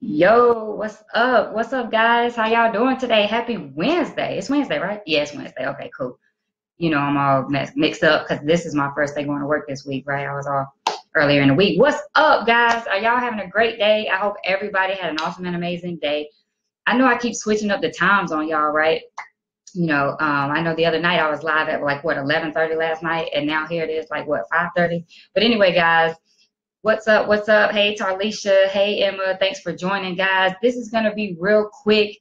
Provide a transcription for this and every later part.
Yo, what's up? What's up, guys? How y'all doing today? Happy Wednesday. It's Wednesday, right? Yeah, it's Wednesday. Okay, cool. You know, I'm all mixed up because this is my first day going to work this week, right? I was off earlier in the week. What's up, guys? Are y'all having a great day? I hope everybody had an awesome and amazing day. I know I keep switching up the times on y'all, right? You know, I know the other night I was live at like, what, 11:30 last night, and now here it is like, what, 5:30? But anyway, guys, what's up? What's up? Hey, Tarlisha. Hey, Emma. Thanks for joining, guys. This is going to be real quick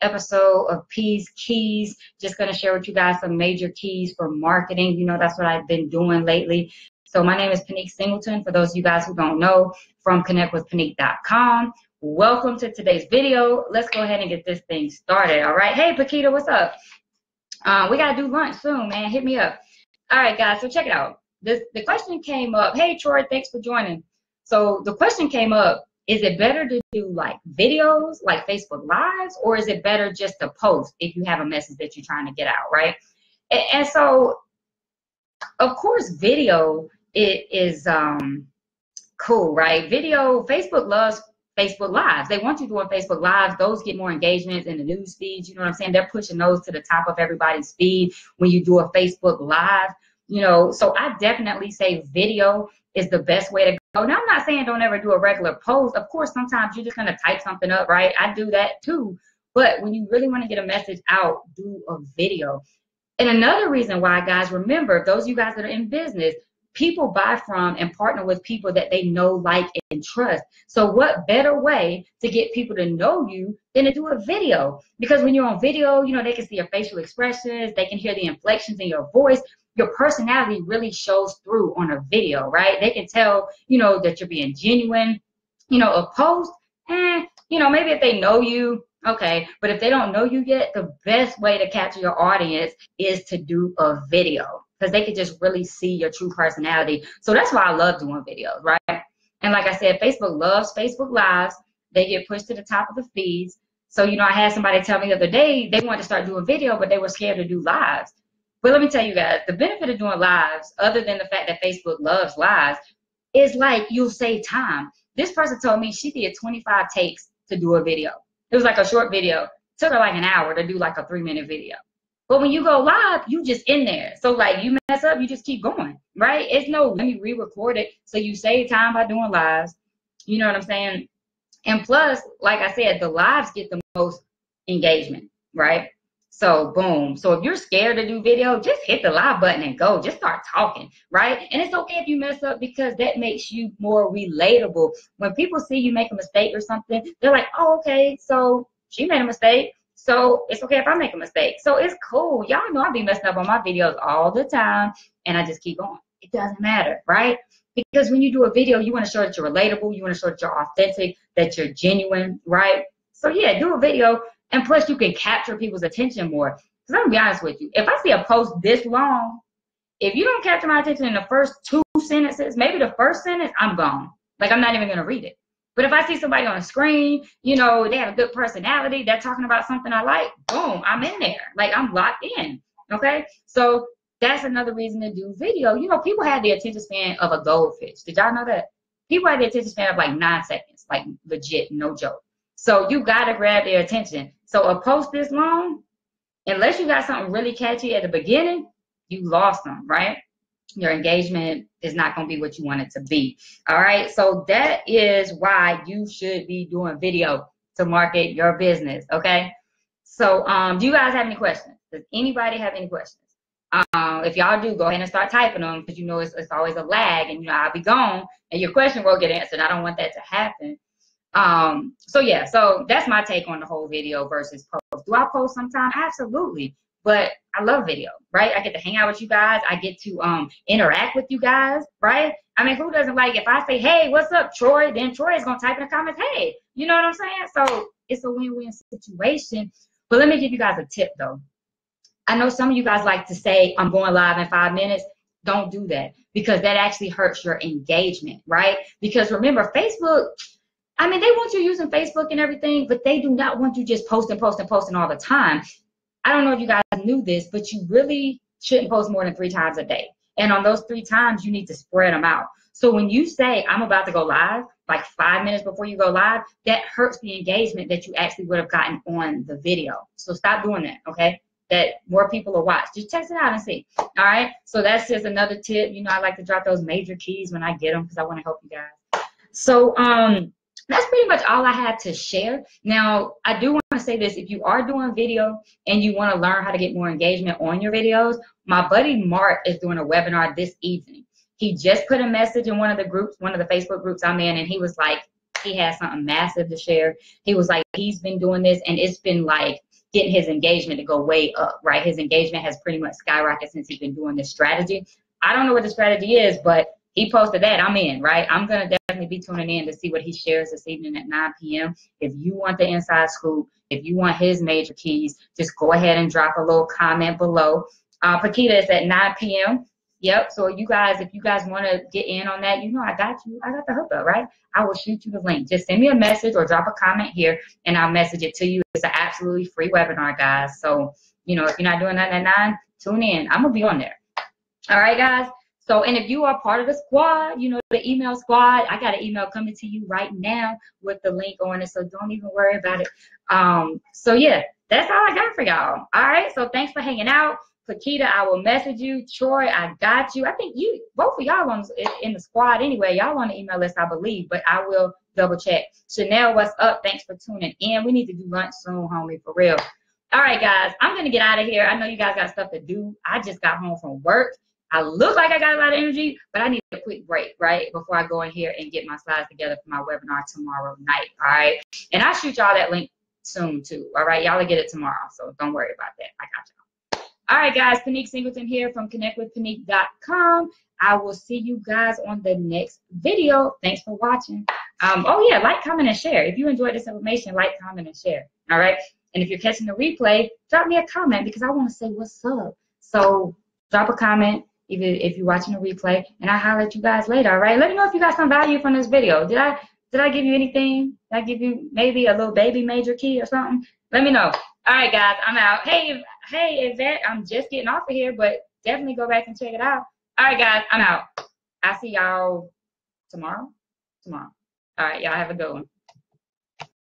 episode of P's Keys. Just going to share with you guys some major keys for marketing. You know, that's what I've been doing lately. So my name is Pinique Singleton. For those of you guys who don't know, from connectwithpinique.com. Welcome to today's video. Let's go ahead and get this thing started. All right. Hey, Paquita, what's up? We got to do lunch soon, man. Hit me up. All right, guys. So check it out. The question came up. Hey, Troy, thanks for joining. So the question came up, is it better to do like videos, like Facebook Lives, or is it better just to post if you have a message that you're trying to get out, right? And so, of course, video is cool, right? Video, Facebook loves Facebook Lives. They want you doing Facebook Lives. Those get more engagements in the news feeds. You know what I'm saying? They're pushing those to the top of everybody's feed when you do a Facebook Live. You know, so I definitely say video is the best way to go. Now, I'm not saying don't ever do a regular post. Of course, sometimes you're just going to type something up, right? I do that too. But when you really want to get a message out, do a video. And another reason why, guys, remember, those of you guys that are in business, people buy from and partner with people that they know, like, and trust. So what better way to get people to know you than to do a video? Because when you're on video, you know, they can see your facial expressions. They can hear the inflections in your voice. Your personality really shows through on a video, right? They can tell, you know, that you're being genuine. You know, a post, you know, maybe if they know you, okay. But if they don't know you yet, the best way to capture your audience is to do a video because they can just really see your true personality. So that's why I love doing videos, right? And like I said, Facebook loves Facebook Lives. They get pushed to the top of the feeds. So, you know, I had somebody tell me the other day they wanted to start doing video, but they were scared to do lives. But let me tell you guys, the benefit of doing lives, other than the fact that Facebook loves lives, is like you'll save time. This person told me she did 25 takes to do a video. It was like a short video. It took her like an hour to do like a 3-minute video. But when you go live, you just in there. So like you mess up, you just keep going, right? It's no, let me re-record it. So you save time by doing lives. You know what I'm saying? And plus, like I said, the lives get the most engagement, right? So boom. So if you're scared to do video, just hit the live button and go. Just start talking, right? And it's okay if you mess up because that makes you more relatable. When people see you make a mistake or something, they're like, oh, okay, so she made a mistake. So it's okay if I make a mistake. So it's cool. Y'all know I be messing up on my videos all the time, and I just keep going. It doesn't matter, right? Because when you do a video, you want to show that you're relatable. You want to show that you're authentic, that you're genuine, right? So yeah, do a video. And plus, you can capture people's attention more. Because I'm going to be honest with you. If I see a post this long, if you don't capture my attention in the first 2 sentences, maybe the first sentence, I'm gone. Like, I'm not even going to read it. But if I see somebody on a screen, you know, they have a good personality, they're talking about something I like, boom, I'm in there. Like, I'm locked in, okay? So that's another reason to do video. You know, people have the attention span of a goldfish. Did y'all know that? People have the attention span of, like, 9 seconds. Like, legit, no joke. So you got to grab their attention. So a post this long, unless you got something really catchy at the beginning, you lost them, right? Your engagement is not going to be what you want it to be. All right. So that is why you should be doing video to market your business. Okay. So do you guys have any questions? Does anybody have any questions? If y'all do, go ahead and start typing them because, you know, it's always a lag and, you know, I'll be gone and your question won't get answered. I don't want that to happen. So yeah, so that's my take on the whole video versus post. Do I post sometimes? Absolutely. But I love video, right? I get to hang out with you guys. I get to interact with you guys, right? I mean, who doesn't like if I say, hey, what's up, Troy? Then Troy is going to type in the comments, hey, you know what I'm saying? So it's a win-win situation. But let me give you guys a tip, though. I know some of you guys like to say, I'm going live in 5 minutes. Don't do that because that actually hurts your engagement, right? Because remember, Facebook, I mean, they want you using Facebook and everything, but they do not want you just posting all the time. I don't know if you guys knew this, but you really shouldn't post more than 3 times a day. And on those 3 times, you need to spread them out. So when you say, I'm about to go live, like 5 minutes before you go live, that hurts the engagement that you actually would have gotten on the video. So stop doing that, okay? That more people will watch. Just test it out and see, all right? So that's just another tip. You know, I like to drop those major keys when I get them because I want to help you guys. So that's pretty much all I had to share. Now, I do want to say this. If you are doing video and you want to learn how to get more engagement on your videos, my buddy Mark is doing a webinar this evening. He just put a message in one of the groups, one of the Facebook groups I'm in, and he was like, he has something massive to share. He was like, he's been doing this, and it's been like getting his engagement to go way up, right? His engagement has pretty much skyrocketed since he's been doing this strategy. I don't know what the strategy is, but he posted that. I'm in, right? I'm going to definitely be tuning in to see what he shares this evening at 9 p.m. If you want the inside scoop, if you want his major keys, just go ahead and drop a little comment below. Paquita is at 9 p.m. Yep, so you guys, if you guys want to get in on that, you know I got you. I got the hookup, right? I will shoot you the link. Just send me a message or drop a comment here, and I'll message it to you. It's an absolutely free webinar, guys. So, you know, if you're not doing 999, tune in. I'm going to be on there. All right, guys? So, and if you are part of the squad, you know, the email squad, I got an email coming to you right now with the link on it, so don't even worry about it. So, yeah, that's all I got for y'all. All right, so thanks for hanging out. Paquita, I will message you. Troy, I got you. I think you, both of y'all on in the squad anyway. Y'all on the email list, I believe, but I will double check. Chanel, what's up? Thanks for tuning in. We need to do lunch soon, homie, for real. All right, guys, I'm going to get out of here. I know you guys got stuff to do. I just got home from work. I look like I got a lot of energy, but I need a quick break, right, before I go in here and get my slides together for my webinar tomorrow night, all right? And I'll shoot y'all that link soon, too, all right? Y'all will get it tomorrow, so don't worry about that. I got y'all. All right, guys, Pinique Singleton here from connectwithpinique.com. I will see you guys on the next video. Thanks for watching. Oh, yeah, like, comment, and share. If you enjoyed this information, like, comment, and share, all right? And if you're catching the replay, drop me a comment because I want to say what's up. So drop a comment if you're watching the replay, and I'll holler at you guys later, all right? Let me know if you got some value from this video. Did I give you anything? Did I give you maybe a little baby major key or something? Let me know. All right, guys, I'm out. Hey, Yvette, I'm just getting off of here, but definitely go back and check it out. All right, guys, I'm out. I'll see y'all tomorrow. All right, y'all have a good one.